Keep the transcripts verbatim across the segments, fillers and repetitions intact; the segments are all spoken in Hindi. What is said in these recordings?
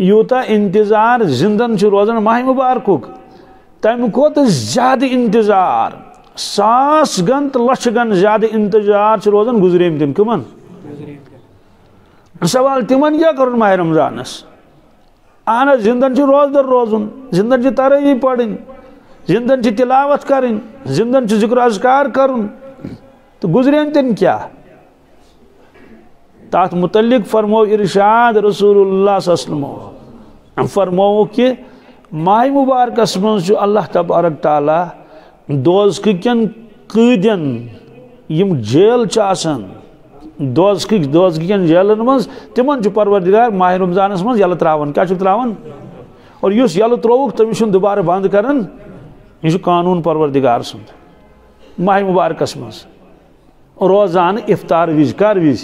यूता इंतजार जिंदन रोजान माह मुबारक तम कत ज्यादा इंतजार सास गन तो लक्ष गन ज्यादा इंतजार रोजान गुजरेम तम कमन सवाल तिमन क्या कर माह रमजानस अहन जिंदन रोजदर रोजुन जिंदन तरावी पढ़ी जिंदन तिलावत करें जिंदन जिक्र अजकार कर तो गुजरेम तम क्या ताथ मुतलिक फरमो इरशाद रसूलुल्लाह सल्लल्लाहु अलैहि वसल्लम फरमो कि माह मुबारक मं अल्लाह तबारक ताला दोजक कैदन यम जेल दोजक दोजक जेलन मं तिम परवरदिगार माह रमजानस मं यल त्रावन क्या त्रावन और इस यल त्रोवुक तमिस दोबारा बंद करन यह कानून परवरदिगार सुंद माह मुबारक मं रोजान इफ्तार वज कर वज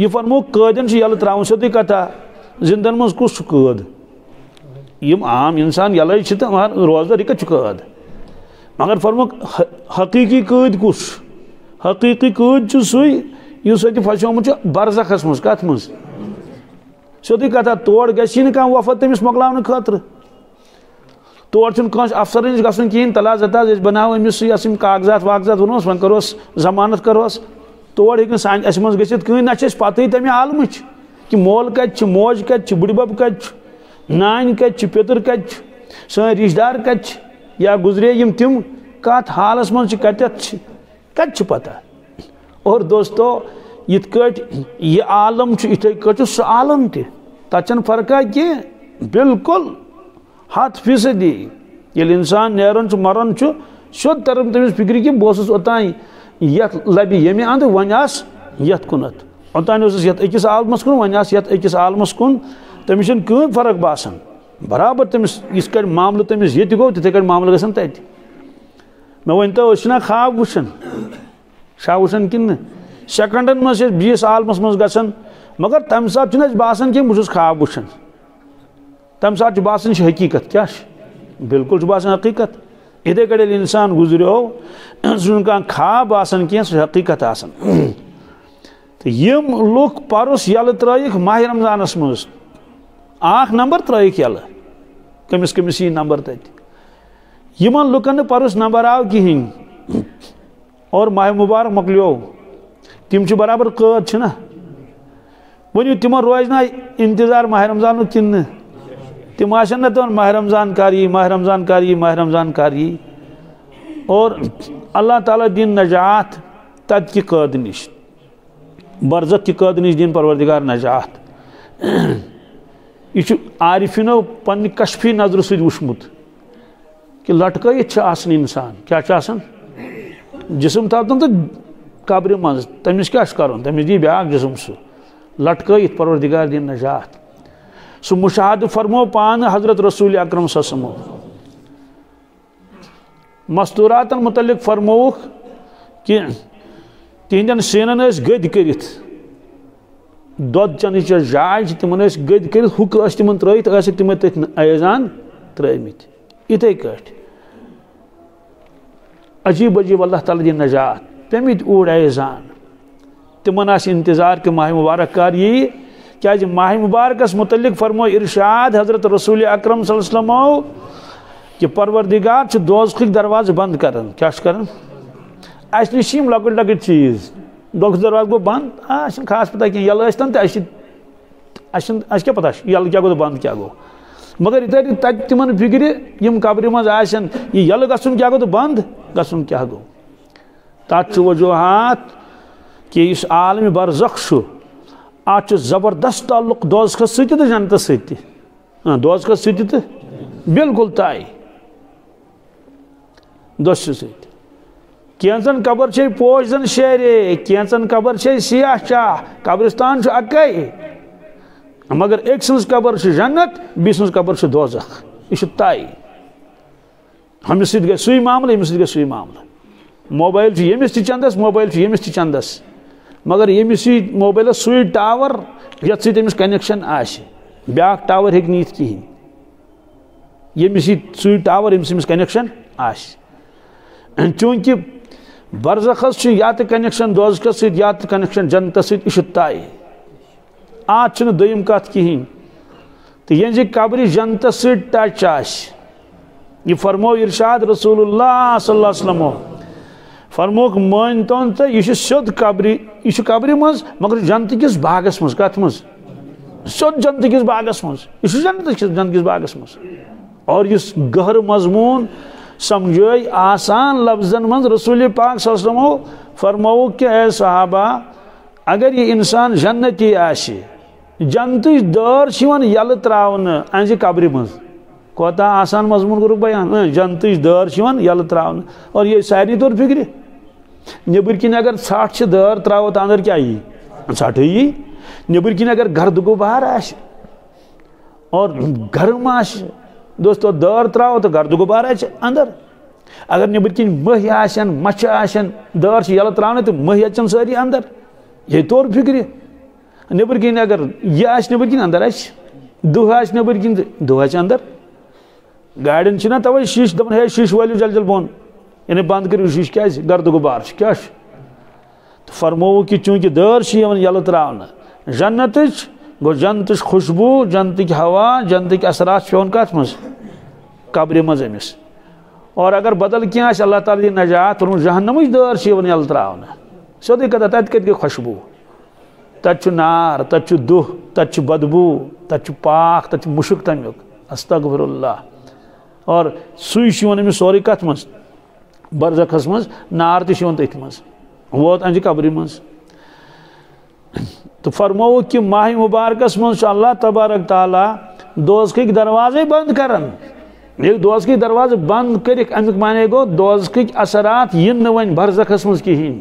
यह फरमो कैदन यल त्रावन सोद कथा जिंदन मं कुछ कैद यम आम इंसान यल रोजदार यह कत कैद मगर फरमो हकीकी कैद कुछ हकीकी कैद सह फसोमुत बरजखस मं कत मं सोद कथा तोड़ गि ना वफत तमिस मकलान खतर तोर कह अफसर गसन कहें तलाश अताज बना अमिस कागजात वागजात वनोस वन करोस जमानत करोस तोड़ हे सान अस मं गि ना पत तमें आलम कि मोल कत मोज कत बुढ़बब कत नान कत पितर कत रिश्तेदार कत या गुजरे यम तिम कत हालस मं कत कत पता और दोस्तों इत कह आलम इथे कह सह आलम तन फर्क कि बिल्कुल हथ फीसदी ये इंसान नेरान मरान सोद तरम तमिस फिक्र कि बहस ओतान यथ लबि यमे अंद वन आस यथ कुनत ओतान यकिस आलमस कुन वन आस यथ अकिस आलमस कुन तमिस फर्क बासन बराबर तमिस इस कर मामल तमिस ये गो तथे कर मामल गसन तत मे वन तो ना खाब वुशन शा वुशन कि सेकंडन मस बीस आलमस मं गसन मगर तम सात बासन कि बहुस खाब वुशन तम सात बासन हकीकत क्या बिल्कुल बासन हकीकत इथे कड़े इंसान गुजरियो सुन कह खाब आसन क्या सह हकीकत आसन तो यम लुक पारुस यल त्रयिक माह रमजानस मं आख नंबर त्रयिक यल कमिस कमिस यी नंबर तत यमन लुकन पारुस नंबर आव कहें और माह मुबारक मकलियो तिम बराबर कैद छना वनु तिम रोजना इंतजार माह रमजान कि तिम आन दोन माह रमजान कर यी माह रमजान कर यी माह रमजान कर यी और अल्लाह ताला दिन नजात तद की कैद नश बरजत की कैद नश दिन परवरदिगार नजात यह आरिफिनो पन्नी कशफी नजर सवुचमुत कि लटकयित इंसान क्या जिसम थापन तो कब्र मज तमिस क्या करुन तमिस दी ब्या जिसम सह लटकयित परवरदिगार दिन नजात सो मुशाहद फरमो पान हजरत रसूल अकरम सल्लल्लाहु अलैहि वसल्लम मस्तूरातन मुतलिक फरमोख कि तिहंदन सीनन गद करित दोद चन जाय तिम गद कर हुक तिम त्रित तिम तयजान त्रिमित इथे कट अजीब अजीब अल्लाह ताला दी नजात तमी ओर ऐजान तिमन इंतजार कि माह मुबारक कर यी क्या माह मुबारक मुतलिक फरमो इरशाद हजरत रसूल अकरम सल्लल्लाहु अलैहि वसल्लम कि परवरदिगार दोजक दरवाज बंद कर क्या कर अस नश लकट लकट चीज दोजक दरवाज गो बंद आ खास पता कहीं यल क्या पता यल क्या गो बंद क्या गो मगर इतने तक तिम फिक्र यम कब्र मजन ये यल गो क्या गो बंद गो क्या गो तथ वजूहत कि इस आलम बरज़ख अत जबरदस्त ताल्लुक दोजक सनत सोजक सत बिल्कुल तय दोश सैंचन कबर से पोश जन शेरे कैंचन कबर से सियाह चाह कब्रिस्तान अकै मगर एक सज कबर से जन्नत बी सबर से दोजक यह तय हम गई सु मामल अमिस गई सु मामल मोबाइल यमिस तंदस मोबाइल यमिस तंदस मगर यमिस मोबाइल सु टावर यथ समिस कनेक्शन आ टावर हेक नीत कहें यमिस सु टावर यम समिस कनेक्शन आ चूंकि बरजखस या कनेक्शन दोजक सनेक्शन जनत सत तय आज दुम कत कहीं तो ये कब्र जनत सच यह फरमो इरशाद रसूलुल्लाह सल्लल्लाहु अलैहि वसल्लम फरमोक मान तो यह सोद कब्री यह कब्री मज मगर जनत किस बागस मज कत मज सोद जनत किस बागस मज यह जनत जनत किस बागस मज और इस गहर मजमून समझोई आसान लफ्जन मज रसूल पाक सल्लल्लाहु अलैहि वसल्लम फरमो कि सहाबा अगर यह इंसान जन्नती आशे जनत दर यल त्रावने अंज कब्री मज कोता आसान मजमून गुरु बयान जनत दर यल त्रावने और ये सारी तौर फिक्र नबर किन अगर साठ से दर त्राव तो अंदर क्या यी साठ यी नबर किन अगर घर दुगुबार आश और घर माश दोस्तों दर त्राव तो घर दुगुबार आश अंदर अगर नबर किन मह आशन मच आशन दर यल त्रावने तो मह अचन सारी अंदर ये तौर फिक्र नबर किन अगर यह आश नबर किन अंदर आश दुह आश नबर किन दुह आश अंदर गाड़न ना तवे शीश दपन हे शीश वाली जल जल बोन यानी बंद करू शीश क्या गर्द गुबार क्या तो फरमो कि चूंकि दर यल त्रावने जन्नत गो जनत खुशबू जनत हवा जनत असरात पे कत मज कब्र मज अमिस और अगर बदल कह अल्लाह ताली नजात और जहन्नम दर यल त्रावने सोद कत कत खुशबू तत नार तत दुह तत बदबू तत पाक तत मुशक तमुक अस्तगफिरुल्लाह और सुन सोरे कत मज बरजखस मज नार तथ मज वोत अंज कब्री मज तो फरमो कि माह मुबारकस मज अल्लाह तबारक ताला दोजक दरवाजे बंद करन ये दोजक दरवाजे बंद कर अमिक माने गो दोजक असरात यिन न वन बरजखस मज कहीं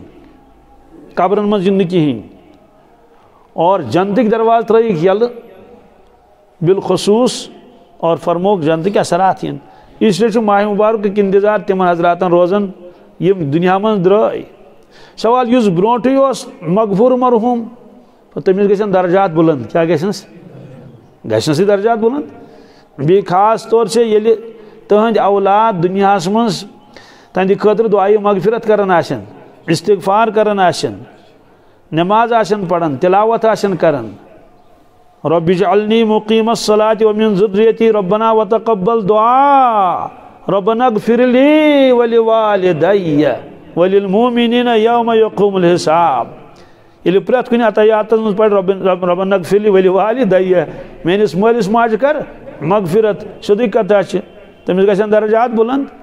कब्रन मज यिन कहीं और जनतिक दरवाज त्रयिक यल बिलखसूस और फरमोक जनत के असरात इन इसलिए माह मुबारक इंतजार तिमन हजरातन रोजन यम दुनिया मं द्राय सवाल इस ब्रोट मकफूर मरहूम तमिस गन दर्जात बुलंद क्या गस गई दर्जात बुलंद बी खास तौर से ये तहद औलाद दुनिया मज तंद खुद दुआई मगफिरत करान आशन इस्तिगफार करान आशन नमाज आशन पढ़न तिलावत आशन करान रब इजअलनी मुक़ीम सलाति व मिन ज़ुर्रियती रब्बना व तक़ब्बल दुआ रब्बना इग़फ़िर ली व लिवालिदैया व लिल मुमिनीना यौम यक़ूमुल हिसाब ये प्रत कुन अतायात मज पढ़ रब्बना इग़फ़िर ली व लिवालिदैया मेनिस मालिस माज कर मग़फ़िरत सदक़त तमिस गन दर्जात बुलंद